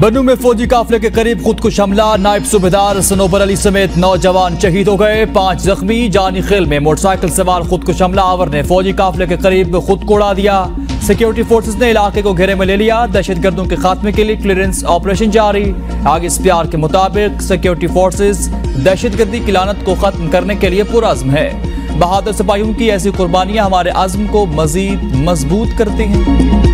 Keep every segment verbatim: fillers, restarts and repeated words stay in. बन्नू में फौजी काफिले के करीब खुदकुश हमला, नायब सूबेदार सनोबर अली समेत नौ जवान शहीद हो गए, पांच जख्मी। जानी खेल में मोटरसाइकिल सवार खुदकुश हमलावर ने फौजी काफिले के करीब खुद को उड़ा दिया। सिक्योरिटी फोर्सेस ने इलाके को घेरे में ले लिया। दहशतगर्दों के खात्मे के लिए क्लियरेंस ऑपरेशन जारी। आगे इस प्यार के मुताबिक सिक्योरिटी फोर्सेस दहशतगर्दी की लानत को खत्म करने के लिए पुरअज़्म है। बहादुर सिपाहियों की ऐसी कुर्बानियां हमारे आज़म को मजीद मजबूत करती हैं।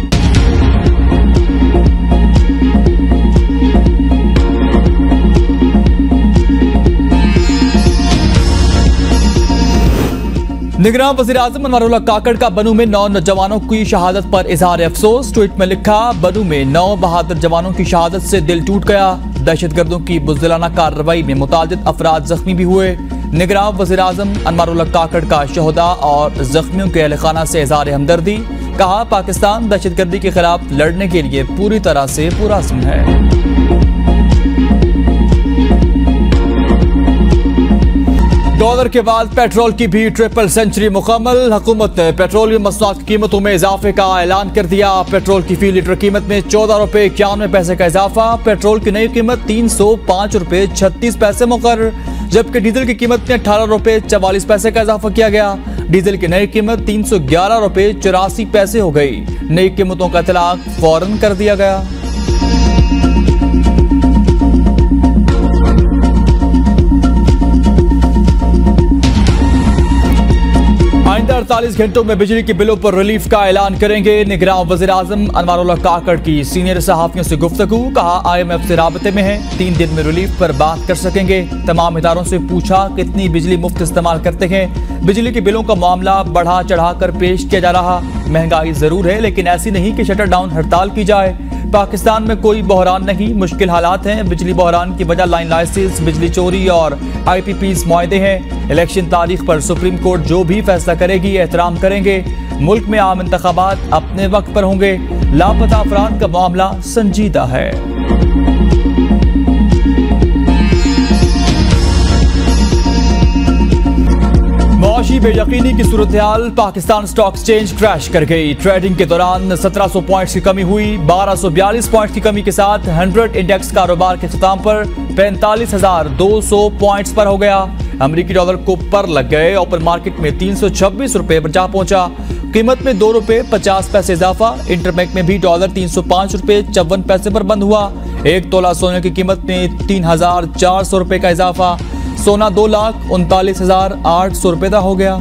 निगरां वज़ीर आज़म अनवरुल हक़ काकड़ का बन्नू में नौ नौजवानों की शहादत पर इजहार अफसोस। ट्वीट में लिखा, बन्नू में नौ बहादुर जवानों की शहादत से दिल टूट गया। दहशतगर्दों की बुज़दिलाना कार्रवाई में मुतादिद अफराद जख्मी भी हुए। निगरां वज़ीर आज़म अनवरुल हक़ काकड़ का शहदा और जख्मियों के अहल खाना से इजहार हमदर्दी। कहा, पाकिस्तान दहशतगर्दी के खिलाफ लड़ने के लिए पूरी तरह से पुरअज़्म है। डॉलर के बाद पेट्रोल की भी ट्रिपल सेंचुरी मुकम्मल। हुकूमत ने पेट्रोलियम मसनूआत की कीमतों में इजाफे का ऐलान कर दिया। पेट्रोल की फी लीटर कीमत में चौदह रुपये इक्यानवे पैसे का इजाफा। पेट्रोल की नई कीमत तीन सौ पाँच रुपये छत्तीस पैसे मुकर्रर, जबकि डीजल की कीमत में अठारह रुपये चवालीस पैसे का इजाफा किया गया। डीजल की नई कीमत तीन सौ ग्यारह रुपये चौरासी पैसे हो गई। नई कीमतों का इतलाक फौरन कर दिया गया। अड़तालीस घंटों में बिजली के बिलों पर रिलीफ का ऐलान करेंगे। निगरान वज़ीर आज़म अनवारुल हक़ काकड़ की सीनियर सहाफ़ियों से गुफ्तगू। कहा, आई एम एफ से राबते में हैं, तीन दिन में रिलीफ पर बात कर सकेंगे। तमाम इदारों से पूछा कितनी बिजली मुफ्त इस्तेमाल करते हैं। बिजली के बिलों का मामला बढ़ा चढ़ा कर पेश किया जा रहा। महंगाई ज़रूर है, लेकिन ऐसी नहीं कि शटर डाउन हड़ताल की जाए। पाकिस्तान में कोई बहरान नहीं, मुश्किल हालात हैं। बिजली बहरान की वजह लाइन लाइसेंस, बिजली चोरी और आई पी पीज मुआहदे हैं। इलेक्शन तारीख पर सुप्रीम कोर्ट जो भी फैसला करेगी एहतराम करेंगे। मुल्क में आम इंतखाबात अपने वक्त पर होंगे। लापता अफराद का मामला संजीदा है। मआशी बेयकीनी की सूरत-ए-हाल, पाकिस्तान स्टॉक एक्सचेंज क्रैश कर गई। ट्रेडिंग के दौरान सत्रह सौ पॉइंट्स की कमी हुई। बारह सौ बयालीस पॉइंट्स की कमी के साथ सौ इंडेक्स कारोबार के अख्ताम पर पैंतालीस हज़ार दो सौ पॉइंट्स पर हो गया। अमेरिकी डॉलर को पर लग गए। ओपन मार्केट में तीन सौ छब्बीस रुपये बचा पहुंचा। कीमत में दो रुपये पचास पैसे इजाफा। इंटरबैंक में भी डॉलर तीन सौ पाँच रुपये चौवन पैसे पर बंद हुआ। एक तोला सोने की कीमत में तीन हजार चार सौ रुपये का इजाफा। सोना दो लाख उनतालीस हजार आठ सौ रुपये का हो गया।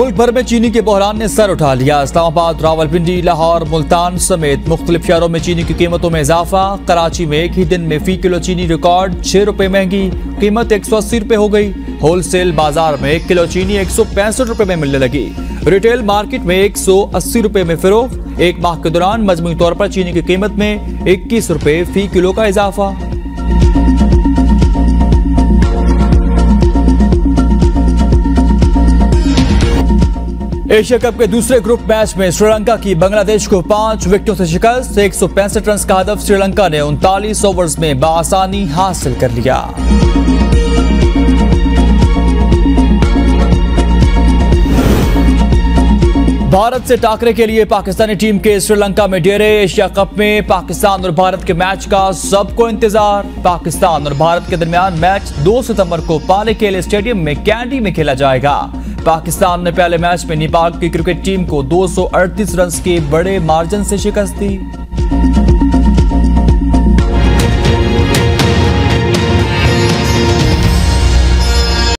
मुल्क भर में चीनी के बहरान ने सर उठा लिया। इस्लामाबाद, रावलपिंडी, लाहौर, मुल्तान समेत मुख्तलिफ शहरों में चीनी की कीमतों में इजाफा। कराची में एक ही दिन में फी किलो चीनी रिकॉर्ड छह रुपये महंगी, कीमत एक सौ अस्सी रुपये हो गई। होलसेल बाजार में एक किलो चीनी एक सौ पैंसठ रुपये में मिलने लगी। रिटेल मार्केट में एक सौ अस्सी रुपये में फरोख्त। एक माह के दौरान मजमूई तौर पर चीनी की कीमत में इक्कीस रुपये फी किलो का इजाफा। एशिया कप के दूसरे ग्रुप मैच में श्रीलंका की बांग्लादेश को पांच विकेटों से शिकस्त। एक सौ पैंसठ रन का हदफ श्रीलंका ने उनतालीस ओवर्स में बआसानी हासिल कर लिया। भारत से टाकरे के लिए पाकिस्तानी टीम के श्रीलंका में डेरे। एशिया कप में पाकिस्तान और भारत के मैच का सबको इंतजार। पाकिस्तान और भारत के दरमियान मैच दो सितंबर को पालेकेले स्टेडियम में कैंडी में खेला जाएगा। पाकिस्तान ने पहले मैच में नेपाल की क्रिकेट टीम को दो सौ अड़तीस रन के बड़े मार्जिन से शिकस्त दी।